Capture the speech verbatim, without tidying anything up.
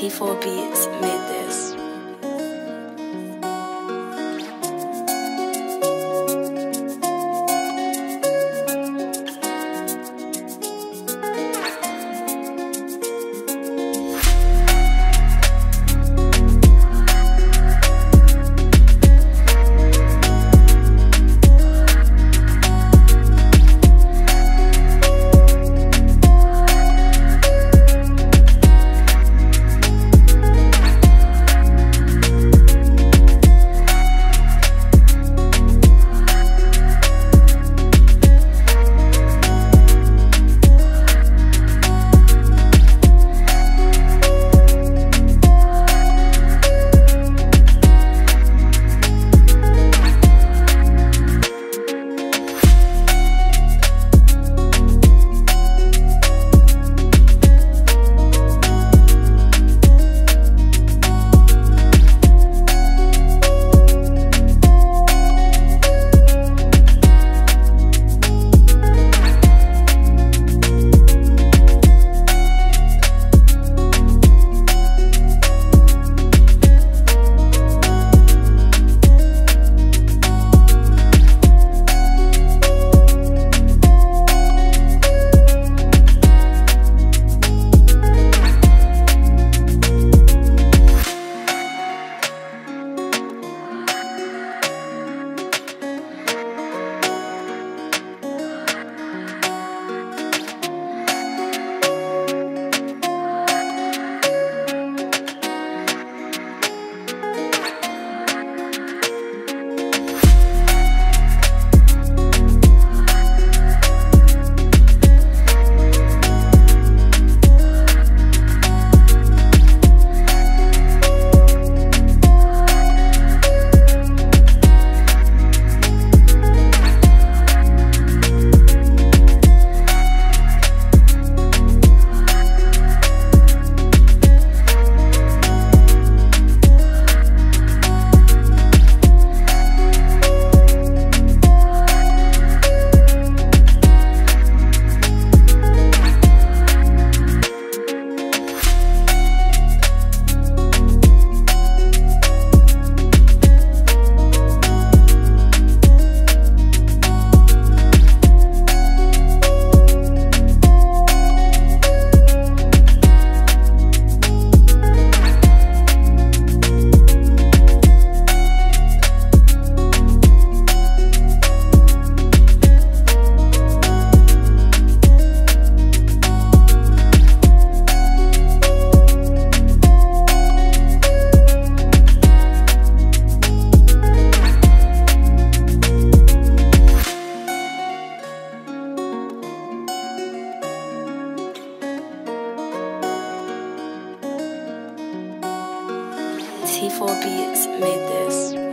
T four Beats made this. T four Beats made this.